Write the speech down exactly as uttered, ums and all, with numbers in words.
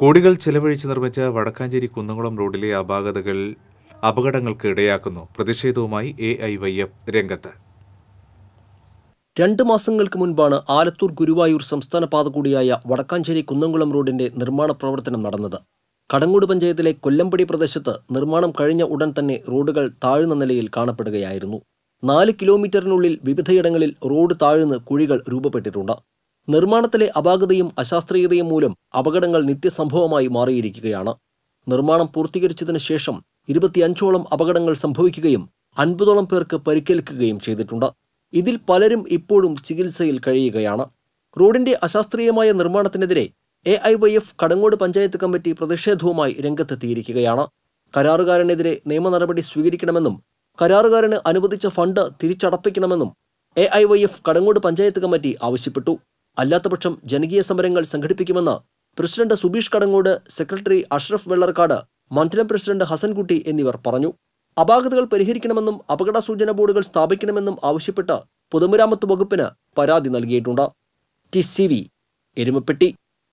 കോടികൾ ചിലവഴിച്ച് നിർമ്മിച്ച വടക്കാഞ്ചേരി കുന്നംകുളം റോഡിലെ അപാകതകൾ അപകടങ്ങൾക്ക് ഇടയാക്കുന്നു. പ്രതിഷേധവുമായി എ ഐ വൈ എഫ് രംഗത്ത്. രണ്ട് മാസങ്ങൾക്ക് മുൻപാണ് ആലത്തൂർ ഗുരുവായൂർ സംസ്ഥാന പാത കൂടിയായ വടക്കാഞ്ചേരി കുന്നംകുളം റോഡിന്റെ നിർമ്മാണ പ്രവർത്തനം നടന്നത്. കടങ്ങോട് പഞ്ചായത്തിലെ കൊല്ലംപടി പ്രദേശത്ത് നിർമ്മാണം കഴിഞ്ഞ ഉടൻ തന്നെ റോഡുകൾ താഴ്ന്ന നിലയിൽ കാണപ്പെടുകയായിരുന്നു. നാല് കിലോമീറ്ററിനുള്ളിൽ വിവിധയിടങ്ങളിൽ റോഡ് താഴ്ന്ന് കുഴികൾ രൂപപ്പെട്ടിട്ടുണ്ട്. നിർമ്മാണത്തിലെ അപാകതയും അശാസ്ത്രീയതയും മൂലം അപകടങ്ങൾ നിത്യസംഭവമായി മാറിയിരിക്കുകയാണ്. നിർമ്മാണം പൂർത്തീകരിച്ചതിനു ശേഷം ഇരുപത്തിയഞ്ചോളം അപകടങ്ങൾ സംഭവിക്കുകയും അൻപതോളം പേർക്ക് പരിക്കേൽക്കുകയും ചെയ്തിട്ടുണ്ട്. ഇതിൽ പലരും ഇപ്പോഴും ചികിത്സയിൽ കഴിയുകയാണ്. റോഡിന്റെ അശാസ്ത്രീയമായ നിർമ്മാണത്തിനെതിരെ A I Y F Kadangode panchayat committee പ്രതിഷേധവുമായി രംഗത്തെത്തിയിരിക്കുകയാണ്. കരാറുകാരനെതിരെ നിയമ നടപടി സ്വീകരിക്കണമെന്നും കരാറുകാരന് അനുവദിച്ച ഫണ്ട് തിരിച്ചടപ്പിക്കണമെന്നും A I Y F Kadangode panchayat committee ആവശ്യപ്പെട്ടു. അല്ലാത്തപക്ഷം ജനകീയ സമരങ്ങൾ സംഘടിപ്പിക്കുമെന്ന് പ്രസിഡന്റ് സുബീഷ് കടങ്ങോട്, സെക്രട്ടറി അഷ്റഫ് വെള്ളർക്കാട്, മണ്ഡലം പ്രസിഡന്റ് ഹസൻകുട്ടി എന്നിവർ പറഞ്ഞു. അപാകതകൾ പരിഹരിക്കണമെന്നും അപകട സൂചന ബോർഡുകൾ സ്ഥാപിക്കണമെന്നും ആവശ്യപ്പെട്ട് പൊതുമരാമത്ത് വകുപ്പിന് പരാതി നൽകിയിട്ടുണ്ട്. T C V Erumapetty.